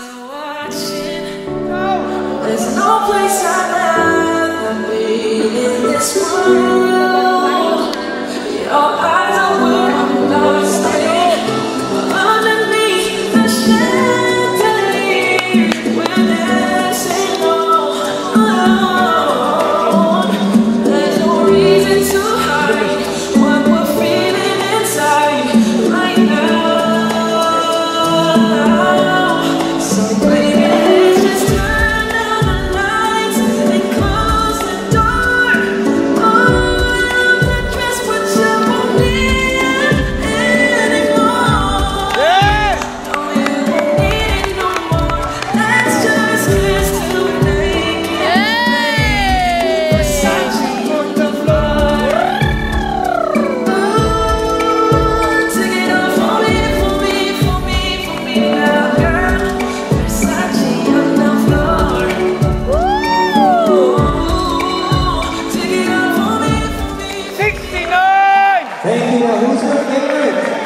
still watching. Oh. There's no place I'd rather be in this world. Your eyes are where I'm lost in, but underneath the chandelier, we're dancing all alone. There's no reason to hide what we're feeling inside right now. Thank you. Who's your favorite?